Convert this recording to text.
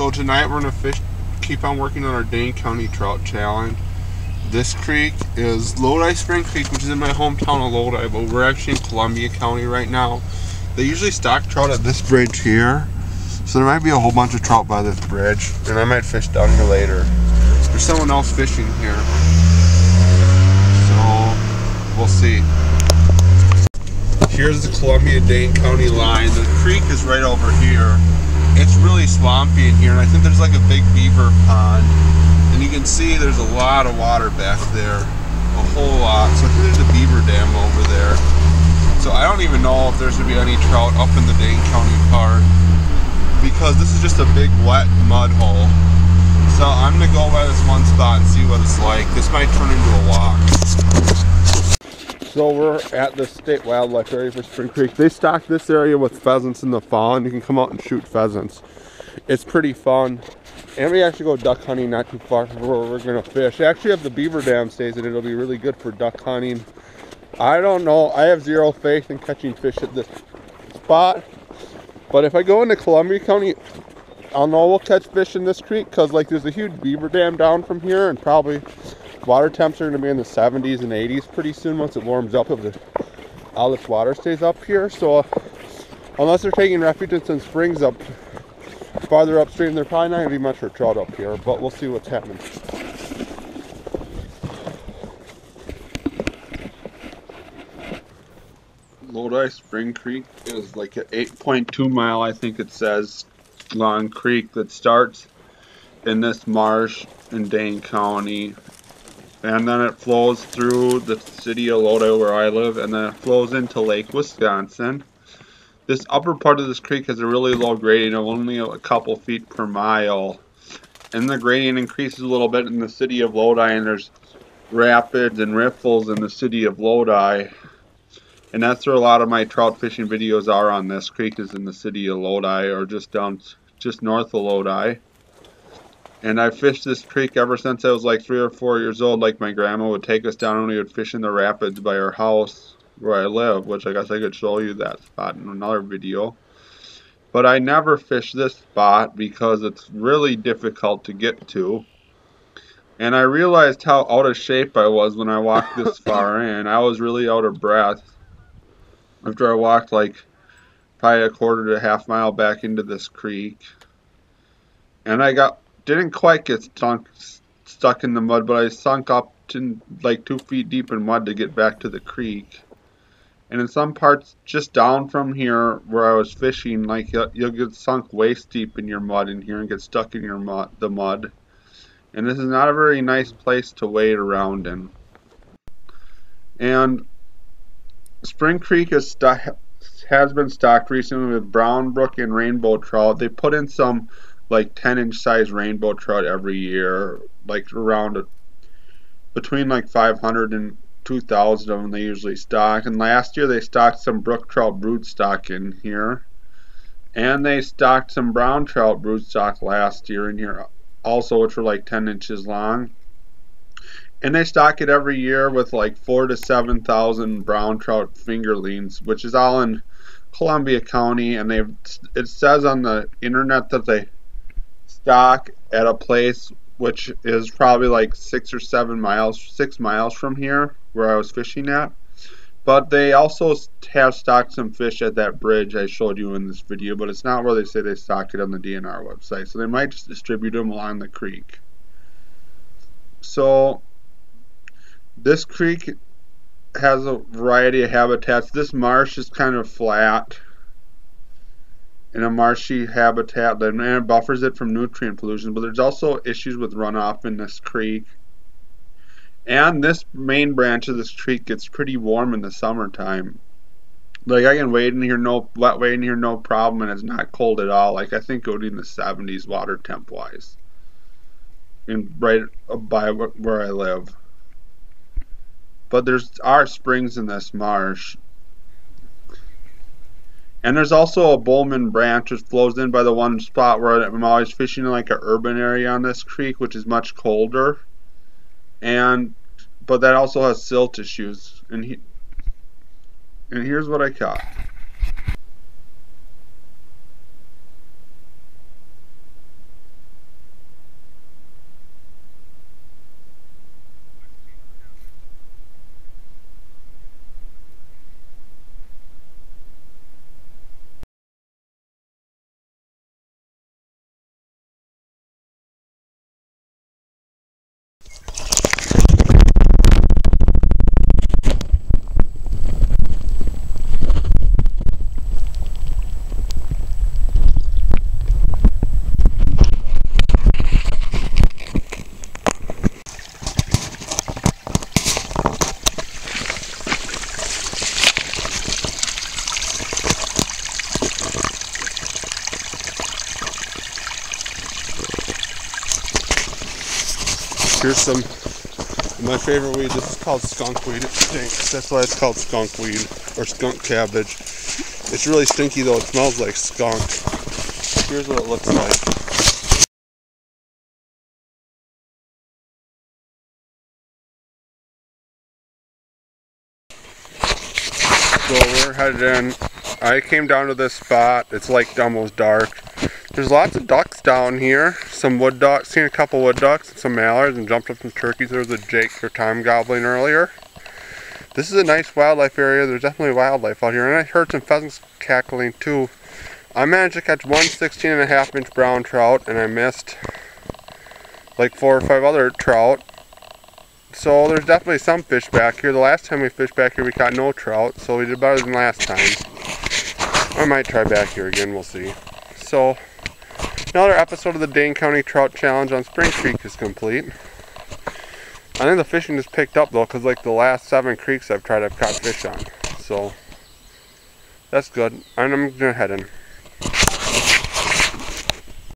So tonight we're gonna keep on working on our Dane County Trout Challenge. This creek is Lodi Spring Creek, which is in my hometown of Lodi, but we're actually in Columbia County right now. They usually stock trout at this bridge here, so there might be a whole bunch of trout by this bridge, and I might fish down here later. There's someone else fishing here, so we'll see. Here's the Columbia-Dane County line. The creek is right over here. It's really swampy in here, and I think there's like a big beaver pond. And you can see there's a lot of water back there, a whole lot. So I think there's a beaver dam over there. So I don't even know if there's gonna be any trout up in the Dane County part, because this is just a big wet mud hole. So I'm gonna go by this one spot and see what it's like. This might turn into a walk. So we're at the State Wildlife Area for Spring Creek. They stock this area with pheasants in the fall, and you can come out and shoot pheasants. It's pretty fun. And we actually go duck hunting not too far from where we're gonna fish. They actually have the beaver dam stays, and it'll be really good for duck hunting. I don't know, I have zero faith in catching fish at this spot, but if I go into Columbia County, I'll know we'll catch fish in this creek, because like there's a huge beaver dam down from here, and probably water temps are gonna be in the 70s and 80s pretty soon once it warms up, if all this water stays up here. So unless they're taking refuge in some springs up farther upstream, they're probably not gonna be much for trout up here, but we'll see what's happening. Lodi Spring Creek is like an 8.2 mile, I think it says, long creek that starts in this marsh in Dane County, and then it flows through the city of Lodi where I live, and then it flows into Lake Wisconsin. This upper part of this creek has a really low gradient of only a couple feet per mile, and the gradient increases a little bit in the city of Lodi, and there's rapids and riffles in the city of Lodi, and that's where a lot of my trout fishing videos are on this creek, is in the city of Lodi, or just north of Lodi. And I fished this creek ever since I was like 3 or 4 years old. Like my grandma would take us down and we would fish in the rapids by her house where I live, which I guess I could show you that spot in another video. But I never fish this spot because it's really difficult to get to. And I realized how out of shape I was when I walked this far in. I was really out of breath after I walked like probably a quarter to a half mile back into this creek. And I didn't quite get stuck in the mud, but I sunk up to like 2 feet deep in mud to get back to the creek. And in some parts just down from here where I was fishing, like you'll get sunk waist deep in your mud in here and get stuck in your mud. And this is not a very nice place to wade around in. And Spring Creek has been stocked recently with brown brook and rainbow trout. They put in some like 10-inch size rainbow trout every year, like around between like 500 and 2,000 of them they usually stock. And last year they stocked some brook trout broodstock in here, and they stocked some brown trout broodstock last year in here also, which were like 10 inches long. And they stock it every year with like 4,000 to 7,000 brown trout fingerlings, which is all in Columbia County. And it says on the internet that they stock at a place which is probably like 6 miles from here where I was fishing at. But they also have stocked some fish at that bridge I showed you in this video, but it's not where they say they stocked it on the DNR website. So they might just distribute them along the creek. So this creek has a variety of habitats. This marsh is kind of flat in a marshy habitat, and it buffers it from nutrient pollution, but there's also issues with runoff in this creek. And this main branch of this creek gets pretty warm in the summertime. Like I can wade in here, no problem, and it's not cold at all. Like I think it would be in the 70s water temp wise, and right by where I live. But there are springs in this marsh. And there's also a Bowman branch which flows in by the one spot where I'm always fishing in, like an urban area on this creek, which is much colder. But that also has silt issues. And here's what I caught. Here's some of my favorite weed. This is called skunkweed. It stinks. That's why it's called skunkweed or skunk cabbage. It's really stinky though. It smells like skunk. Here's what it looks like. So we're headed in. I came down to this spot. It's like almost dark. There's lots of ducks down here. Some wood ducks. Seen a couple wood ducks and some mallards and jumped up some turkeys. There was a Jake or Tom gobbling earlier. This is a nice wildlife area. There's definitely wildlife out here. And I heard some pheasants cackling too. I managed to catch one 16.5-inch brown trout and I missed like 4 or 5 other trout. So there's definitely some fish back here. The last time we fished back here we caught no trout, so we did better than last time. I might try back here again, we'll see. So another episode of the Dane County Trout Challenge on Spring Creek is complete. I think the fishing just picked up though, because like the last 7 creeks I've tried I've caught fish on. So that's good. I'm gonna head in.